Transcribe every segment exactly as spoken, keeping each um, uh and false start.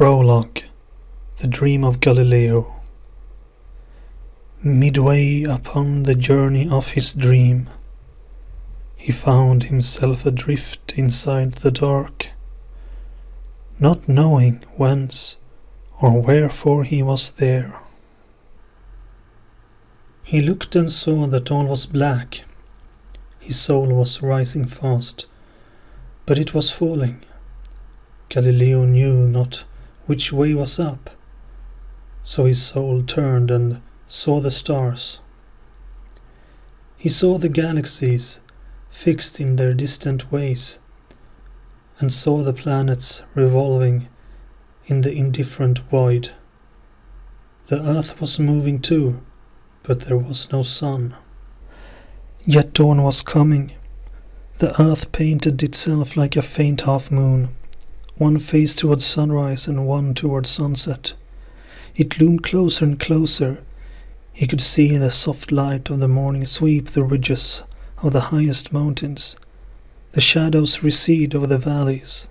Prologue, The Dream of Galileo. Midway upon the journey of his dream, he found himself adrift inside the dark, not knowing whence or wherefore he was there. He looked and saw that all was black. His soul was rising fast, but it was falling. Galileo knew not which way was up, so his soul turned and saw the stars. He saw the galaxies fixed in their distant ways, and saw the planets revolving in the indifferent void. The earth was moving too, but there was no sun. Yet dawn was coming. The earth painted itself like a faint half-moon, one face towards sunrise and one towards sunset. It loomed closer and closer. He could see the soft light of the morning sweep the ridges of the highest mountains. The shadows recede over the valleys.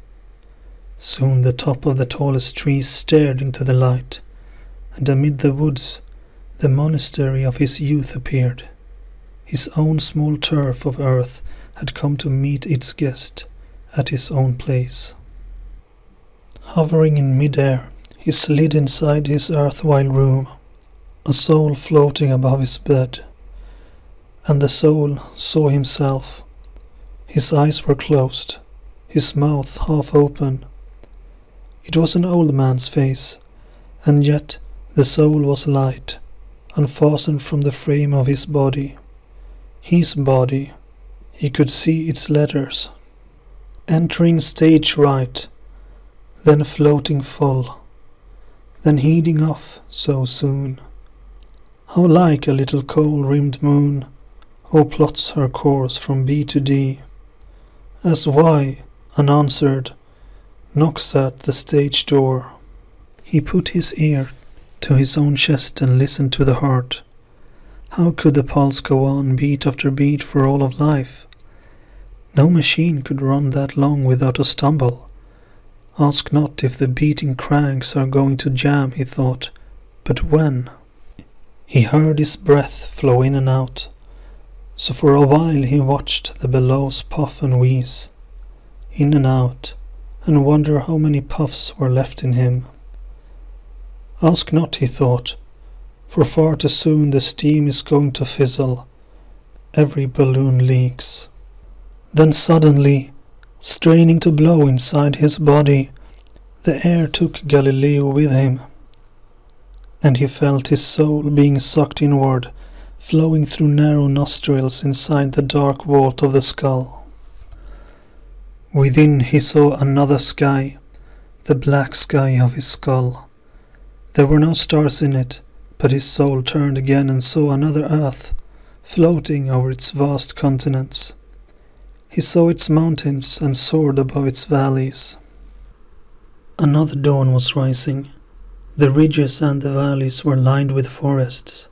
Soon the top of the tallest trees stared into the light, and amid the woods the monastery of his youth appeared. His own small turf of earth had come to meet its guest at his own place. Hovering in mid-air, he slid inside his erstwhile room, a soul floating above his bed. And the soul saw himself. His eyes were closed, his mouth half open. It was an old man's face, and yet the soul was light, unfastened from the frame of his body. His body, he could see its letters. Entering stage right, then floating full, then heading off so soon. How like a little coal-rimmed moon, who plots her course from B to D, as Y, unanswered, knocks at the stage door. He put his ear to his own chest and listened to the heart. How could the pulse go on beat after beat for all of life? No machine could run that long without a stumble. Ask not if the beating cranks are going to jam, he thought, but when? He heard his breath flow in and out, so for a while he watched the bellows puff and wheeze, in and out, and wonder how many puffs were left in him. Ask not, he thought, for far too soon the steam is going to fizzle. Every balloon leaks. Then suddenly, straining to blow inside his body, the air took Galileo with him, and he felt his soul being sucked inward, flowing through narrow nostrils inside the dark vault of the skull. Within he saw another sky, the black sky of his skull. There were no stars in it, but his soul turned again and saw another earth, floating over its vast continents. He saw its mountains and soared above its valleys. Another dawn was rising. The ridges and the valleys were lined with forests.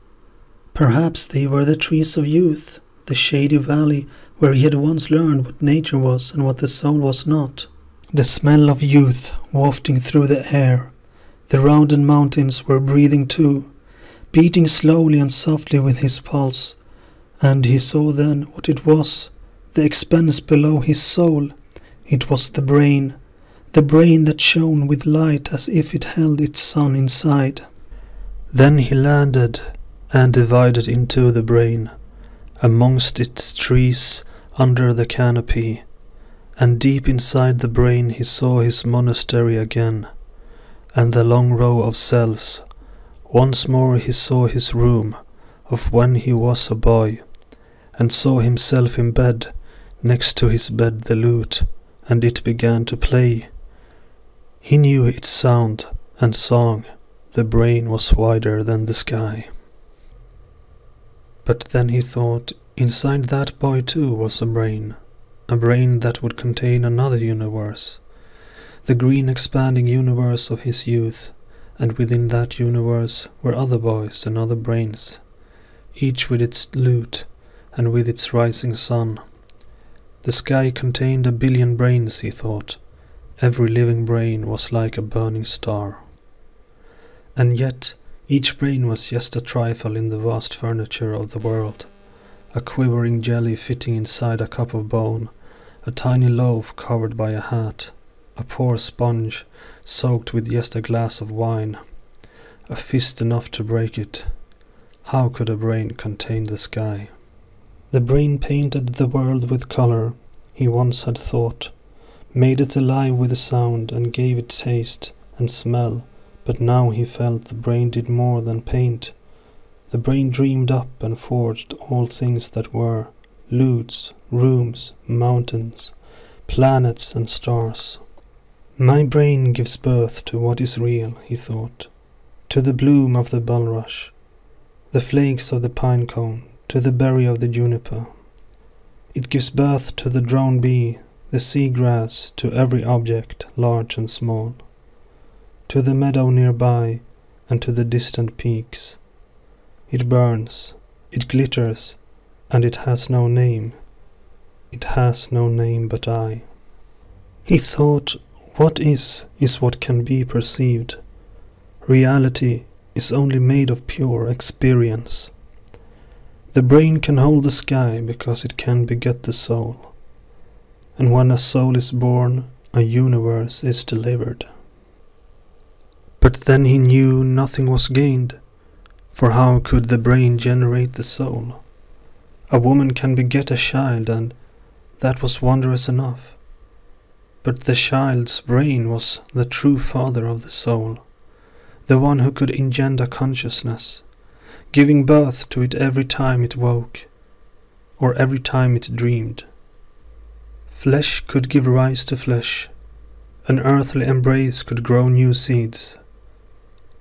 Perhaps they were the trees of youth, the shady valley where he had once learned what nature was and what the soul was not. The smell of youth wafting through the air. The rounded mountains were breathing too, beating slowly and softly with his pulse. And he saw then what it was. The expanse below his soul, it was the brain, the brain that shone with light as if it held its sun inside. Then he landed and divided into the brain, amongst its trees under the canopy, and deep inside the brain he saw his monastery again, and the long row of cells. Once more he saw his room, of when he was a boy, and saw himself in bed. Next to his bed the lute, and it began to play. He knew its sound and song. The brain was wider than the sky. But then he thought, inside that boy too was a brain, a brain that would contain another universe, the green expanding universe of his youth, and within that universe were other boys and other brains, each with its lute and with its rising sun. The sky contained a billion brains, he thought, Every living brain was like a burning star. And yet, each brain was just a trifle in the vast furniture of the world, a quivering jelly fitting inside a cup of bone, a tiny loaf covered by a hat, a poor sponge soaked with just a glass of wine, a fist enough to break it. How could a brain contain the sky? The brain painted the world with color, he once had thought, made it alive with a sound and gave it taste and smell, but now he felt the brain did more than paint. The brain dreamed up and forged all things that were, lutes, rooms, mountains, planets and stars. My brain gives birth to what is real, he thought, to the bloom of the bulrush, the flakes of the pine cone, to the berry of the juniper. It gives birth to the drone bee, the sea grass, to every object, large and small, to the meadow nearby and to the distant peaks. It burns, it glitters, and it has no name. It has no name but I. He thought, what is, is what can be perceived. Reality is only made of pure experience. The brain can hold the sky because it can beget the soul. And when a soul is born, a universe is delivered. But then he knew nothing was gained, for how could the brain generate the soul? A woman can beget a child, and that was wondrous enough. But the child's brain was the true father of the soul, the one who could engender consciousness, giving birth to it every time it woke, or every time it dreamed. Flesh could give rise to flesh, an earthly embrace could grow new seeds.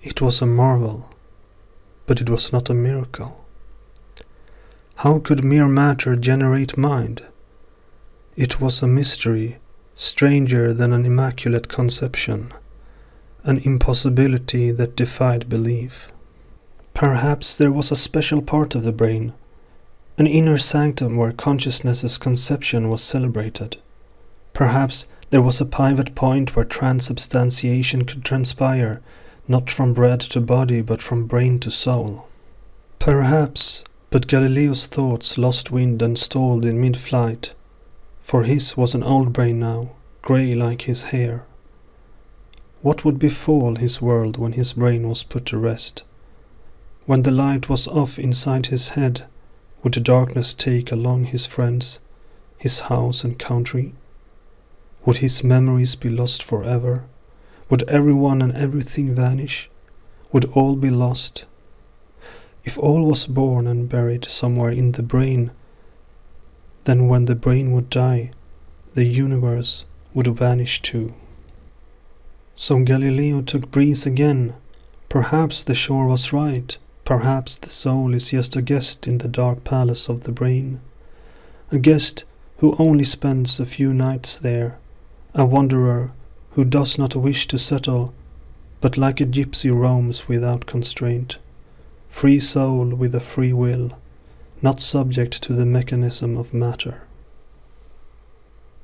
It was a marvel, but it was not a miracle. How could mere matter generate mind? It was a mystery, stranger than an immaculate conception, an impossibility that defied belief. Perhaps there was a special part of the brain, an inner sanctum where consciousness's conception was celebrated. Perhaps there was a pivot point where transubstantiation could transpire, not from bread to body, but from brain to soul. Perhaps, but Galileo's thoughts lost wind and stalled in mid-flight, for his was an old brain now, grey like his hair. What would befall his world when his brain was put to rest? When the light was off inside his head, would the darkness take along his friends, his house and country? Would his memories be lost forever? Would everyone and everything vanish? Would all be lost? If all was born and buried somewhere in the brain, then when the brain would die, the universe would vanish too. So Galileo took breath again. Perhaps the shore was right. Perhaps the soul is just a guest in the dark palace of the brain, a guest who only spends a few nights there, a wanderer who does not wish to settle, but like a gypsy roams without constraint, free soul with a free will, not subject to the mechanism of matter.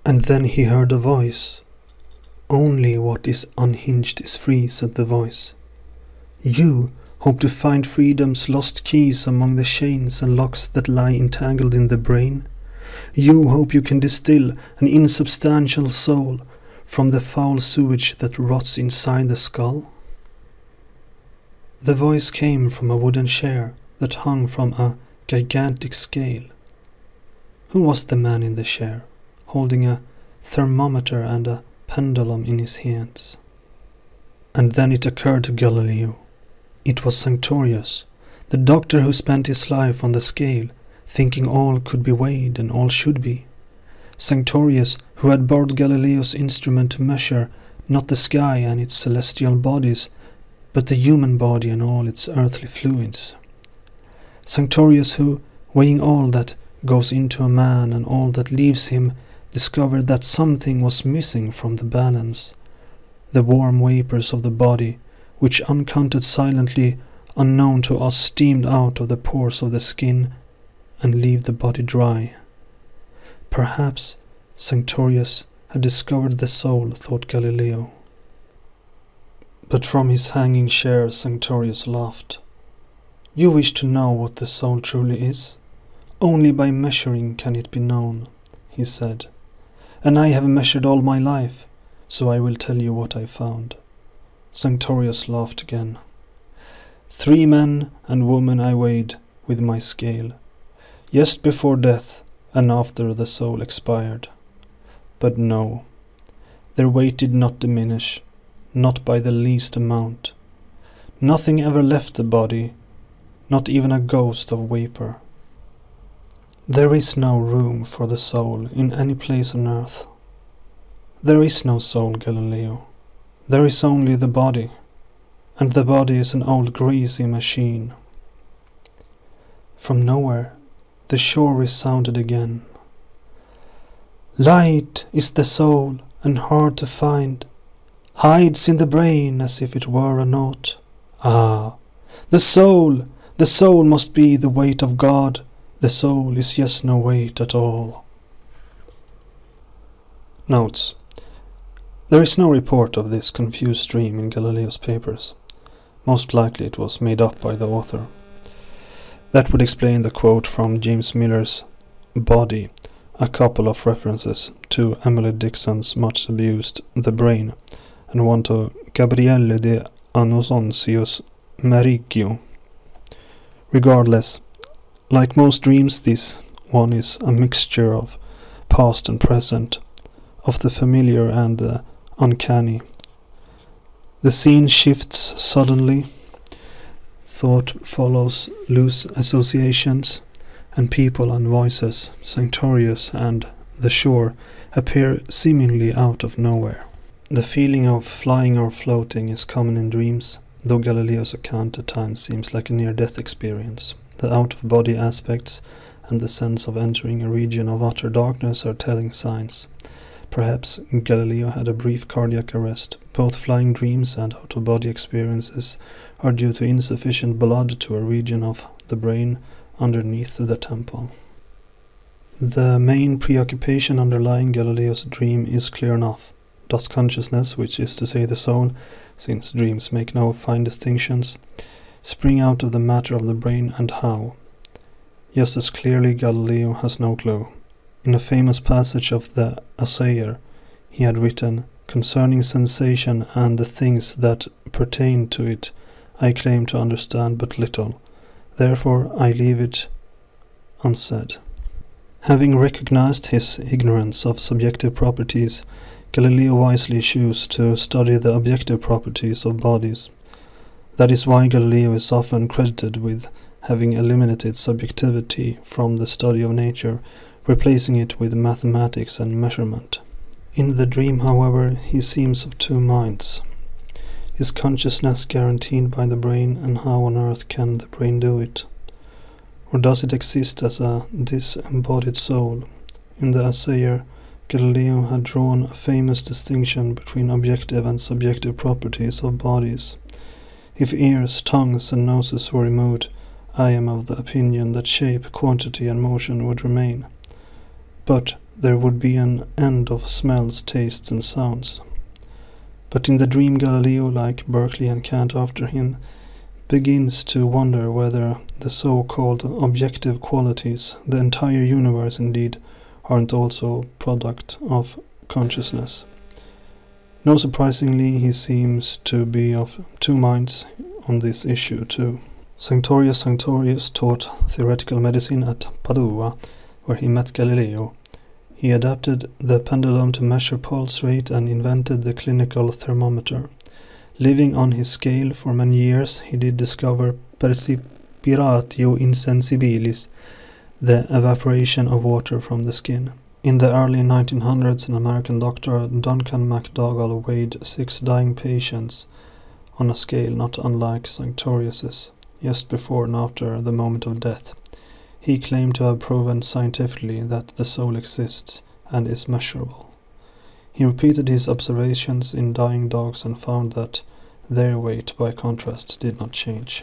And then he heard a voice. Only what is unhinged is free, said the voice. You hope to find freedom's lost keys among the chains and locks that lie entangled in the brain. You hope you can distill an insubstantial soul from the foul sewage that rots inside the skull. The voice came from a wooden chair that hung from a gigantic scale. Who was the man in the chair, holding a thermometer and a pendulum in his hands? And then it occurred to Galileo. It was Sanctorius, the doctor who spent his life on the scale, thinking all could be weighed and all should be. Sanctorius, who had borrowed Galileo's instrument to measure not the sky and its celestial bodies, but the human body and all its earthly fluids. Sanctorius, who, weighing all that goes into a man and all that leaves him, discovered that something was missing from the balance, the warm vapours of the body, which uncounted silently, unknown to us, steamed out of the pores of the skin and leave the body dry. Perhaps Sanctorius had discovered the soul, thought Galileo. But from his hanging chair Sanctorius laughed. You wish to know what the soul truly is? Only by measuring can it be known, he said. And I have measured all my life, so I will tell you what I found. Sanctorius laughed again. Three men and woman I weighed with my scale, just before death and after the soul expired. But no, their weight did not diminish, not by the least amount. Nothing ever left the body, not even a ghost of vapor. There is no room for the soul in any place on earth. There is no soul, Galileo. There is only the body, and the body is an old greasy machine. From nowhere, the shore resounded again. Light is the soul, and hard to find. Hides in the brain as if it were a nought. Ah, the soul, the soul must be the weight of God. The soul is just no weight at all. Notes. There is no report of this confused dream in Galileo's papers. Most likely it was made up by the author. That would explain the quote from James Miller's Body, a couple of references to Emily Dickinson's much abused The Brain, and one to Gabriele de Anosoncius Maricchio. Regardless, like most dreams, this one is a mixture of past and present, of the familiar and the uncanny. The scene shifts suddenly. Thought follows loose associations, and people and voices, Sanctorius and the shore, appear seemingly out of nowhere. The feeling of flying or floating is common in dreams, though Galileo's account at times seems like a near-death experience. The out-of-body aspects and the sense of entering a region of utter darkness are telling signs. Perhaps Galileo had a brief cardiac arrest. Both flying dreams and out-of-body experiences are due to insufficient blood to a region of the brain underneath the temple. The main preoccupation underlying Galileo's dream is clear enough. Does consciousness, which is to say the soul, since dreams make no fine distinctions, spring out of the matter of the brain, and how? Just as clearly Galileo has no clue. In a famous passage of the Assayer, he had written, "Concerning sensation and the things that pertain to it, I claim to understand but little. Therefore I leave it unsaid." Having recognized his ignorance of subjective properties, Galileo wisely chose to study the objective properties of bodies. That is why Galileo is often credited with having eliminated subjectivity from the study of nature, replacing it with mathematics and measurement. In the dream, however, he seems of two minds. Is consciousness guaranteed by the brain, and how on earth can the brain do it? Or does it exist as a disembodied soul? In the Assayer, Galileo had drawn a famous distinction between objective and subjective properties of bodies. If ears, tongues, and noses were removed, I am of the opinion that shape, quantity, and motion would remain. But there would be an end of smells, tastes, and sounds. But in the dream, Galileo, like Berkeley and Kant after him, begins to wonder whether the so-called objective qualities, the entire universe indeed, aren't also product of consciousness. Not surprisingly, he seems to be of two minds on this issue too. Sanctorius Sanctorius taught theoretical medicine at Padua, where he met Galileo. He adapted the pendulum to measure pulse rate and invented the clinical thermometer. Living on his scale for many years, he did discover perspiratio insensibilis, the evaporation of water from the skin. In the early nineteen hundreds, an American doctor, Duncan MacDougall, weighed six dying patients on a scale not unlike Sanctorius's, just before and after the moment of death. He claimed to have proven scientifically that the soul exists and is measurable. He repeated his observations in dying dogs and found that their weight, by contrast, did not change.